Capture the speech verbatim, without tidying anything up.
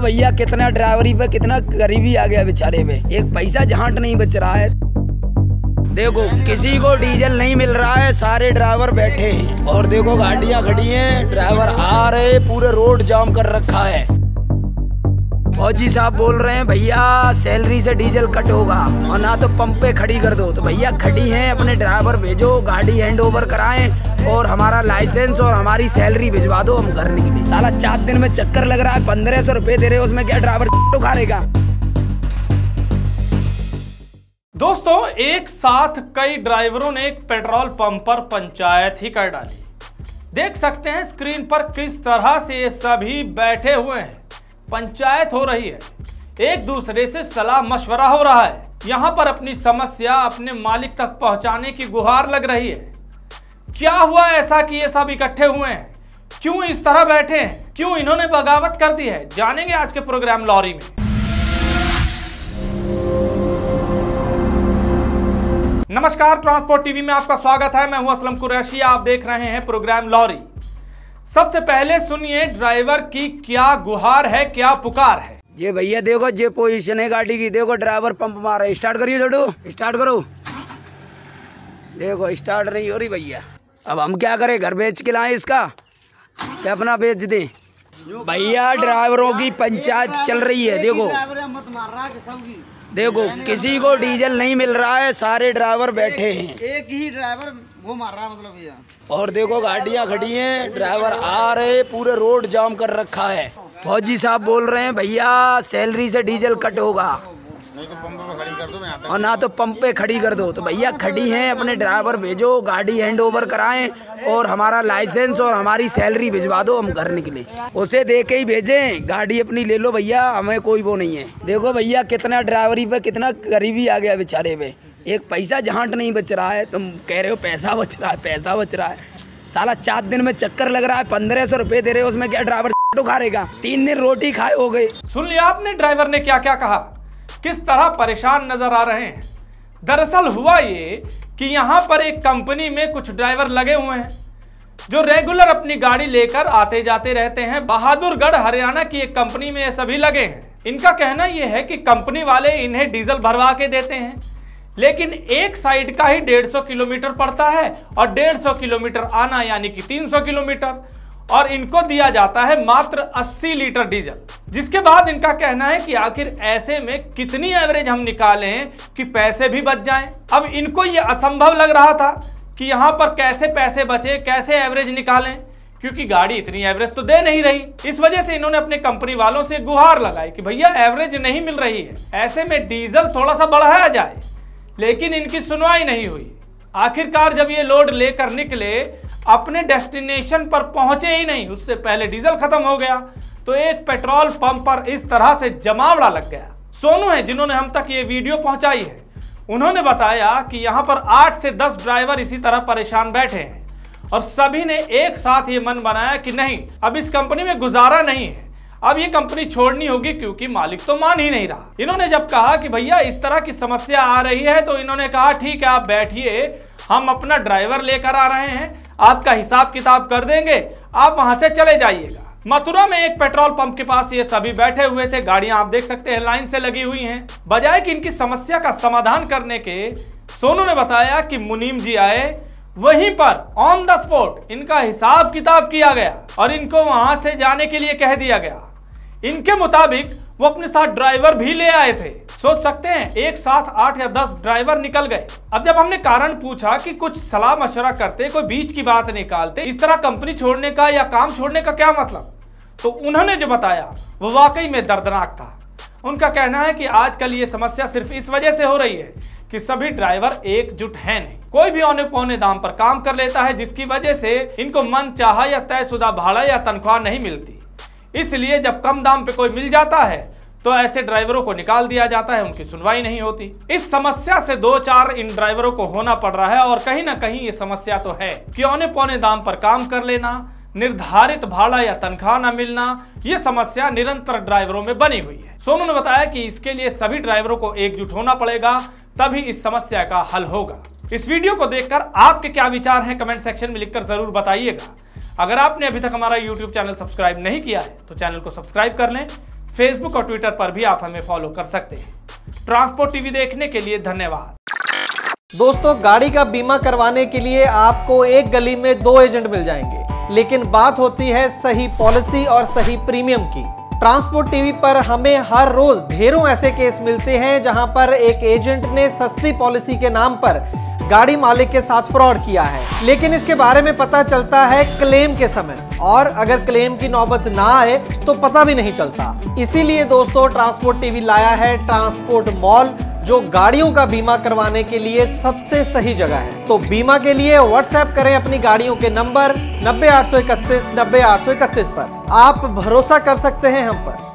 देखो भैया कितना ड्राइवरी पे कितना गरीबी आ गया बेचारे पे, एक पैसा झांट नहीं बच रहा है। देखो किसी को डीजल नहीं मिल रहा है, सारे ड्राइवर बैठे हैं और देखो गाड़ियां खड़ी हैं, ड्राइवर आ रहे, पूरे रोड जाम कर रखा है। फौजी साहब बोल रहे हैं भैया सैलरी से डीजल कट होगा और ना तो पंप पे खड़ी कर दो, तो भैया खड़ी हैं, अपने ड्राइवर भेजो, गाड़ी हैंड ओवर कराएं और हमारा लाइसेंस और हमारी सैलरी भिजवा दो, हम घर निकले। साला चार दिन में चक्कर लग रहा है, पंद्रह सौ रुपए दे रहे हो, उसमें क्या ड्राइवर खा रहेगा। दोस्तों एक साथ कई ड्राइवरों ने एक पेट्रोल पंप पर पंचायत ही कर डाली। देख सकते हैं स्क्रीन पर किस तरह से ये सभी बैठे हुए हैं, पंचायत हो रही है, एक दूसरे से सलाह मशवरा हो रहा है। यहाँ पर अपनी समस्या अपने मालिक तक पहुँचाने की गुहार लग रही है। क्या हुआ ऐसा कि ये सब इकट्ठे हुए हैं, क्यों इस तरह बैठे हैं, क्यों इन्होंने बगावत कर दी है, जानेंगे आज के प्रोग्राम लॉरी में। नमस्कार, ट्रांसपोर्ट टीवी में आपका स्वागत है। मैं हूं असलम कुरैशी, आप देख रहे हैं प्रोग्राम लॉरी। सबसे पहले सुनिए ड्राइवर की क्या गुहार है, क्या पुकार है। ये भैया देखो ये पोजीशन है गाड़ी की, देखो ड्राइवर पंप मार रहा है। स्टार्ट करिए, जोड़ो स्टार्ट करो। देखो स्टार्ट नहीं हो रही भैया, अब हम क्या करें, घर बेच के लाएं इसका क्या अपना बेच दें। भैया ड्राइवरों की पंचायत चल रही है। देखो देखो किसी को डीजल नहीं मिल रहा है, सारे ड्राइवर बैठे हैं, एक ही ड्राइवर वो मार रहा है मतलब भैया। और देखो गाड़ियां खड़ी हैं, ड्राइवर आ रहे, पूरे रोड जाम कर रखा है। फौजी साहब बोल रहे हैं भैया सैलरी से डीजल कट होगा और ना तो पंप पे खड़ी कर दो, तो भैया खड़ी हैं, अपने ड्राइवर भेजो, गाड़ी हैंड ओवर कराएं और हमारा लाइसेंस और हमारी सैलरी भिजवा दो, हम घर निकले। उसे दे के ही भेजें, गाड़ी अपनी ले लो भैया, हमें कोई वो नहीं है। देखो भैया कितना ड्राइवरी पे कितना गरीबी आ गया बेचारे पे, एक पैसा झांट नहीं बच रहा है। तुम कह रहे हो पैसा बच रहा है, पैसा बच रहा है, साला चार दिन में चक्कर लग रहा है, पंद्रह सौ रुपये दे रहे हो, उसमें क्या ड्राइवर खा रहेगा। तीन दिन रोटी खाए हो गए। सुन लिया आपने ड्राइवर ने क्या क्या कहा, किस तरह परेशान नजर आ रहे हैं। दरअसल हुआ ये कि यहाँ पर एक कंपनी में कुछ ड्राइवर लगे हुए हैं जो रेगुलर अपनी गाड़ी लेकर आते जाते रहते हैं। बहादुरगढ़ हरियाणा की एक कंपनी में ये सभी लगे हैं। इनका कहना यह है कि कंपनी वाले इन्हें डीजल भरवा के देते हैं, लेकिन एक साइड का ही डेढ़ सौ किलोमीटर पड़ता है और डेढ़ सौ किलोमीटर आना यानी कि तीन सौ किलोमीटर, और इनको दिया जाता है मात्र अस्सी लीटर डीजल। जिसके बाद इनका कहना है कि आखिर ऐसे में कितनी एवरेज हम निकालें कि पैसे भी बच जाएं। अब इनको ये असंभव लग रहा था कि यहाँ पर कैसे पैसे बचें, कैसे एवरेज निकालें, क्योंकि गाड़ी इतनी एवरेज तो दे नहीं रही। इस वजह से इन्होंने अपने कंपनी वालों से गुहार लगाई कि भैया एवरेज नहीं मिल रही है, ऐसे में डीजल थोड़ा सा बढ़ाया जाए, लेकिन इनकी सुनवाई नहीं हुई। आखिरकार जब ये लोड लेकर निकले, अपने डेस्टिनेशन पर पहुंचे ही नहीं, उससे पहले डीजल खत्म हो गया, तो एक पेट्रोल पंप पर इस तरह से जमावड़ा लग गया। सोनू है जिन्होंने हम तक ये वीडियो पहुंचाई है, उन्होंने बताया कि यहाँ पर आठ से दस ड्राइवर इसी तरह परेशान बैठे हैं और सभी ने एक साथ ये मन बनाया कि नहीं, अब इस कंपनी में गुजारा नहीं है, अब ये कंपनी छोड़नी होगी, क्योंकि मालिक तो मान ही नहीं रहा। इन्होंने जब कहा कि भैया इस तरह की समस्या आ रही है, तो इन्होंने कहा ठीक है आप बैठिए, हम अपना ड्राइवर लेकर आ रहे हैं, आपका हिसाब किताब कर देंगे, आप वहां से चले जाइएगा। मथुरा में एक पेट्रोल पंप के पास ये सभी बैठे हुए थे। गाड़ियां आप देख सकते हैं लाइन से लगी हुई हैं। बजाय कि इनकी समस्या का समाधान करने के, सोनू ने बताया कि मुनीम जी आए, वहीं पर ऑन द स्पॉट इनका हिसाब किताब किया गया और इनको वहां से जाने के लिए कह दिया गया। इनके मुताबिक वो अपने साथ ड्राइवर भी ले आए थे। सोच सकते हैं एक साथ आठ या दस ड्राइवर निकल गए। अब जब हमने कारण पूछा कि कुछ सलाह मशवरा करते, कोई बीच की बात निकालते, इस तरह कंपनी छोड़ने का या काम छोड़ने का क्या मतलब, तो उन्होंने जो बताया वो वाकई में दर्दनाक था। उनका कहना है कि आजकल ये समस्या सिर्फ इस वजह से हो रही है कि सभी ड्राइवर एकजुट हैं नहीं, कोई भी औने पौने दाम पर काम कर लेता है, जिसकी वजह से इनको मन चाहा या तयशुदा भाड़ा या तनख्वाह नहीं मिलती। इसलिए जब कम दाम पे कोई मिल जाता है तो ऐसे ड्राइवरों को निकाल दिया जाता है, उनकी सुनवाई नहीं होती। इस समस्या से दो चार इन ड्राइवरों को होना पड़ रहा है और कहीं ना कहीं ये समस्या तो है कि औने पौने दाम पर काम कर लेना, निर्धारित भाड़ा या तनख्वाह न मिलना, ये समस्या निरंतर ड्राइवरों में बनी हुई है। सोनू ने बताया कि इसके लिए सभी ड्राइवरों को एकजुट होना पड़ेगा, तभी इस समस्या का हल होगा। इस वीडियो को देखकर आपके क्या विचार हैं कमेंट सेक्शन में लिखकर जरूर बताइएगा। अगर आपने अभी तक हमारा यूट्यूब चैनल सब्सक्राइब नहीं किया है तो चैनल को सब्सक्राइब कर लें। फेसबुक और ट्विटर पर भी आप हमें फॉलो कर सकते हैं। ट्रांसपोर्ट टीवी देखने के लिए धन्यवाद। दोस्तों, गाड़ी का बीमा करवाने के लिए आपको एक गली में दो एजेंट मिल जाएंगे, लेकिन बात होती है सही पॉलिसी और सही प्रीमियम की। ट्रांसपोर्ट टीवी पर हमें हर रोज ढेरों ऐसे केस मिलते हैं जहां पर एक एजेंट ने सस्ती पॉलिसी के नाम पर गाड़ी मालिक के साथ फ्रॉड किया है, लेकिन इसके बारे में पता चलता है क्लेम के समय, और अगर क्लेम की नौबत ना आए तो पता भी नहीं चलता। इसीलिए दोस्तों, ट्रांसपोर्ट टीवी लाया है ट्रांसपोर्ट मॉल, जो गाड़ियों का बीमा करवाने के लिए सबसे सही जगह है। तो बीमा के लिए व्हाट्सएप करें अपनी गाड़ियों के नंबर नब्बे आठ सौ इकतीस नब्बे आठ सौ इकतीस पर। आप भरोसा कर सकते हैं हम पर।